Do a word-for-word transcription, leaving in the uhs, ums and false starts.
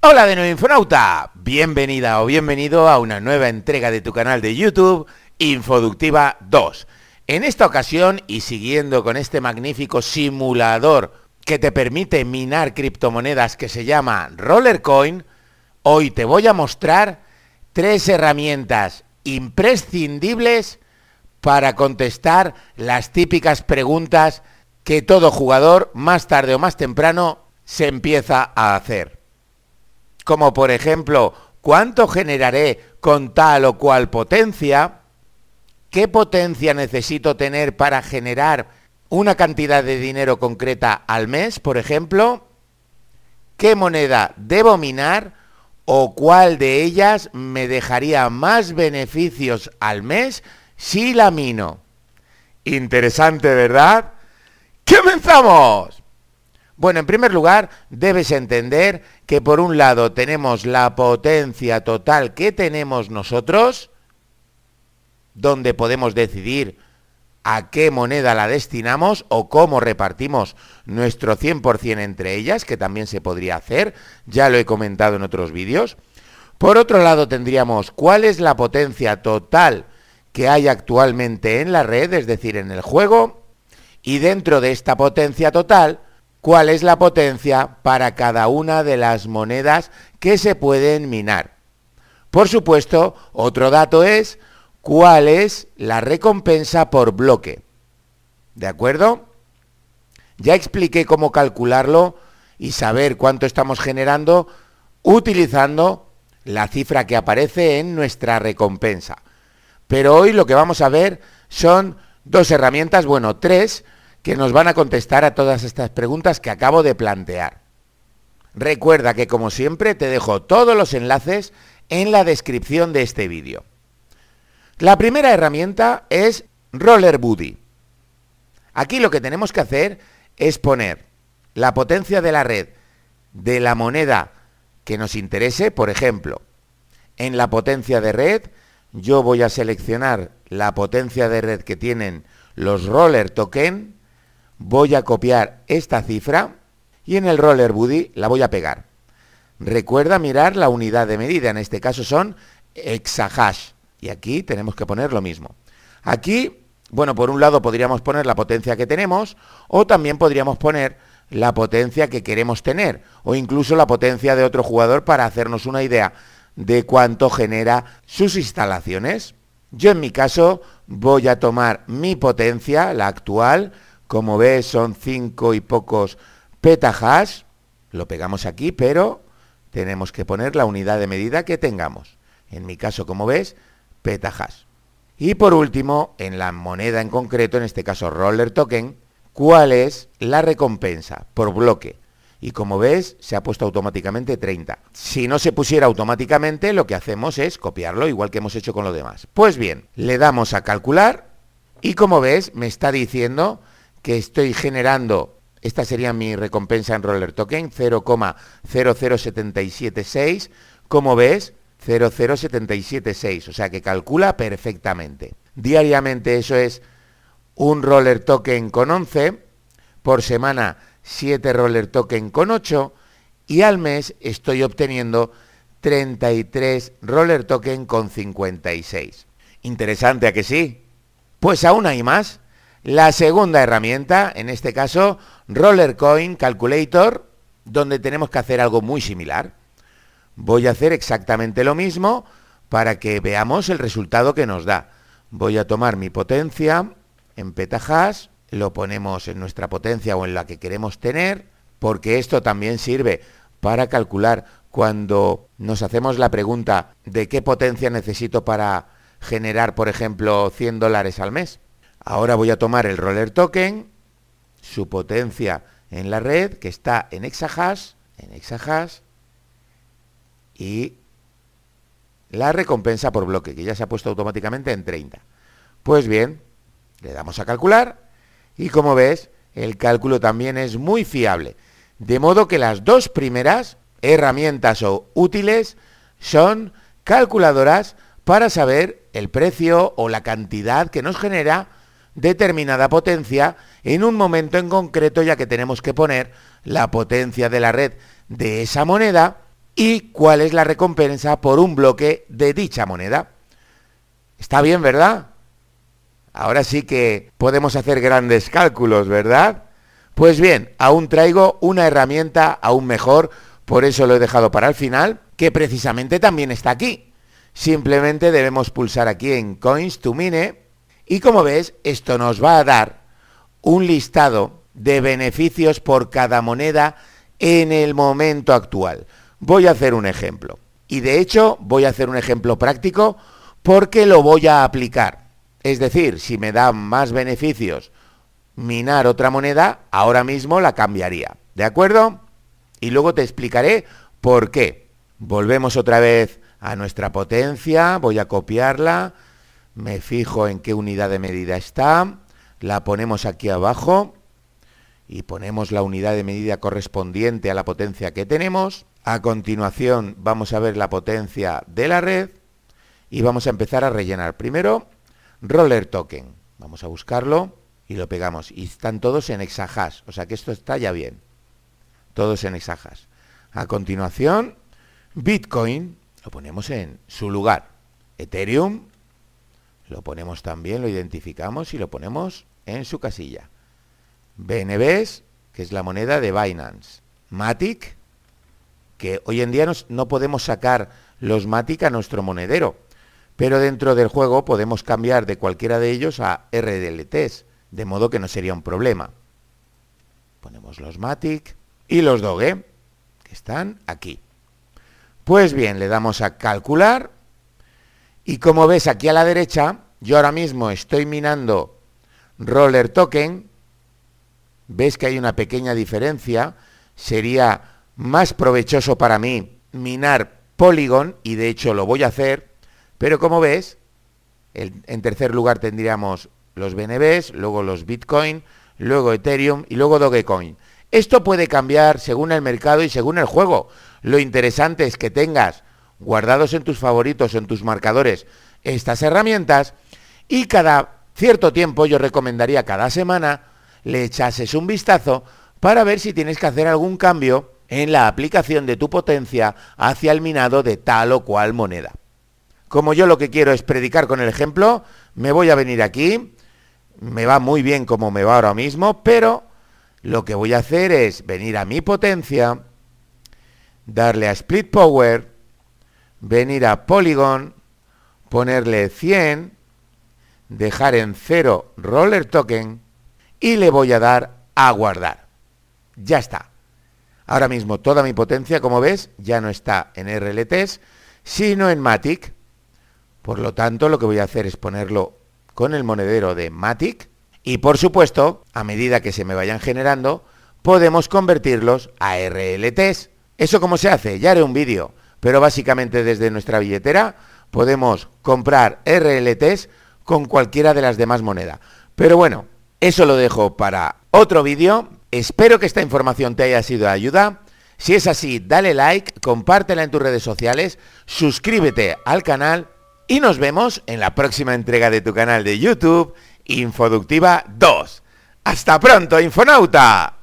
Hola de nuevo, Infonauta, bienvenida o bienvenido a una nueva entrega de tu canal de YouTube, Infoductiva dos. En esta ocasión y siguiendo con este magnífico simulador que te permite minar criptomonedas que se llama Rollercoin, hoy te voy a mostrar tres herramientas imprescindibles para contestar las típicas preguntas que todo jugador más tarde o más temprano se empieza a hacer. Como por ejemplo, ¿cuánto generaré con tal o cual potencia? ¿Qué potencia necesito tener para generar una cantidad de dinero concreta al mes, por ejemplo? ¿Qué moneda debo minar o cuál de ellas me dejaría más beneficios al mes si la mino? Interesante, ¿verdad? ¡Comenzamos! Bueno, en primer lugar, debes entender que por un lado tenemos la potencia total que tenemos nosotros, donde podemos decidir a qué moneda la destinamos o cómo repartimos nuestro cien por cien entre ellas, que también se podría hacer, ya lo he comentado en otros vídeos. Por otro lado tendríamos cuál es la potencia total que hay actualmente en la red, es decir, en el juego, y dentro de esta potencia total, ¿cuál es la potencia para cada una de las monedas que se pueden minar? Por supuesto, otro dato es cuál es la recompensa por bloque. ¿De acuerdo? Ya expliqué cómo calcularlo y saber cuánto estamos generando utilizando la cifra que aparece en nuestra recompensa. Pero hoy lo que vamos a ver son dos herramientas, bueno, tres, que nos van a contestar a todas estas preguntas que acabo de plantear. Recuerda que, como siempre, te dejo todos los enlaces en la descripción de este vídeo. La primera herramienta es RollerBuddy. Aquí lo que tenemos que hacer es poner la potencia de la red de la moneda que nos interese. Por ejemplo, en la potencia de red yo voy a seleccionar la potencia de red que tienen los Roller Token. Voy a copiar esta cifra y en el RollerBuddy la voy a pegar. Recuerda mirar la unidad de medida, en este caso son exahash. Y aquí tenemos que poner lo mismo. Aquí, bueno, por un lado podríamos poner la potencia que tenemos o también podríamos poner la potencia que queremos tener o incluso la potencia de otro jugador para hacernos una idea de cuánto genera sus instalaciones. Yo en mi caso voy a tomar mi potencia, la actual. Como ves, son cinco y pocos petahash. Lo pegamos aquí, pero tenemos que poner la unidad de medida que tengamos. En mi caso, como ves, petahash. Y por último, en la moneda en concreto, en este caso Roller Token, ¿cuál es la recompensa por bloque? Y como ves, se ha puesto automáticamente treinta. Si no se pusiera automáticamente, lo que hacemos es copiarlo, igual que hemos hecho con lo demás. Pues bien, le damos a calcular y como ves, me está diciendo que estoy generando, esta sería mi recompensa en Roller Token, cero coma cero cero siete siete seis, como ves, cero coma cero siete siete seis, o sea que calcula perfectamente. Diariamente eso es un Roller Token con once, por semana siete Roller Token con ocho y al mes estoy obteniendo treinta y tres Roller Token con cincuenta y seis. Interesante, ¿a que sí? Pues aún hay más. La segunda herramienta, en este caso, Rollercoin Calculator, donde tenemos que hacer algo muy similar. Voy a hacer exactamente lo mismo para que veamos el resultado que nos da. Voy a tomar mi potencia en petahash, lo ponemos en nuestra potencia o en la que queremos tener, porque esto también sirve para calcular cuando nos hacemos la pregunta de qué potencia necesito para generar, por ejemplo, cien dólares al mes. Ahora voy a tomar el Roller Token, su potencia en la red, que está en exahash, en exahash, y la recompensa por bloque, que ya se ha puesto automáticamente en treinta. Pues bien, le damos a calcular, y como ves, el cálculo también es muy fiable. De modo que las dos primeras herramientas o útiles son calculadoras para saber el precio o la cantidad que nos genera determinada potencia en un momento en concreto, ya que tenemos que poner la potencia de la red de esa moneda y cuál es la recompensa por un bloque de dicha moneda. Está bien, ¿verdad? Ahora sí que podemos hacer grandes cálculos, ¿verdad? Pues bien, aún traigo una herramienta aún mejor, por eso lo he dejado para el final, que precisamente también está aquí. Simplemente debemos pulsar aquí en Coins to Mine y como ves, esto nos va a dar un listado de beneficios por cada moneda en el momento actual. Voy a hacer un ejemplo y de hecho voy a hacer un ejemplo práctico porque lo voy a aplicar. Es decir, si me da más beneficios minar otra moneda, ahora mismo la cambiaría. ¿De acuerdo? Y luego te explicaré por qué. Volvemos otra vez a nuestra potencia. Voy a copiarla. Me fijo en qué unidad de medida está. La ponemos aquí abajo. Y ponemos la unidad de medida correspondiente a la potencia que tenemos. A continuación vamos a ver la potencia de la red. Y vamos a empezar a rellenar. Primero, Roller Token. Vamos a buscarlo y lo pegamos. Y están todos en hexahash. O sea que esto está ya bien. Todos en hexahash. A continuación, Bitcoin. Lo ponemos en su lugar. Ethereum. Lo ponemos también, lo identificamos y lo ponemos en su casilla. B N Bs, que es la moneda de Binance. Matic, que hoy en día nos, no podemos sacar los Matic a nuestro monedero. Pero dentro del juego podemos cambiar de cualquiera de ellos a R D L Ts, de modo que no sería un problema. Ponemos los Matic y los Doge, que están aquí. Pues bien, le damos a calcular y como ves aquí a la derecha, yo ahora mismo estoy minando Roller Token. Ves que hay una pequeña diferencia, sería más provechoso para mí minar Polygon y de hecho lo voy a hacer. Pero como ves, el, en tercer lugar tendríamos los B N Bs, luego los Bitcoin, luego Ethereum y luego Dogecoin. Esto puede cambiar según el mercado y según el juego. Lo interesante es que tengas guardados en tus favoritos, en tus marcadores, estas herramientas y cada cierto tiempo, yo recomendaría cada semana, le echases un vistazo para ver si tienes que hacer algún cambio en la aplicación de tu potencia hacia el minado de tal o cual moneda. Como yo lo que quiero es predicar con el ejemplo, me voy a venir aquí, me va muy bien como me va ahora mismo, pero lo que voy a hacer es venir a mi potencia, darle a Split Power, venir a Polygon, ponerle cien, dejar en cero Roller Token y le voy a dar a guardar. Ya está. Ahora mismo toda mi potencia, como ves, ya no está en R L Ts, sino en Matic. Por lo tanto, lo que voy a hacer es ponerlo con el monedero de Matic y, por supuesto, a medida que se me vayan generando, podemos convertirlos a R L Ts. ¿Eso cómo se hace? Ya haré un vídeo, pero básicamente desde nuestra billetera podemos comprar R L Ts con cualquiera de las demás monedas. Pero bueno, eso lo dejo para otro vídeo. Espero que esta información te haya sido de ayuda. Si es así, dale like, compártela en tus redes sociales, suscríbete al canal. Y nos vemos en la próxima entrega de tu canal de YouTube, Infoductiva dos. ¡Hasta pronto, Infonauta!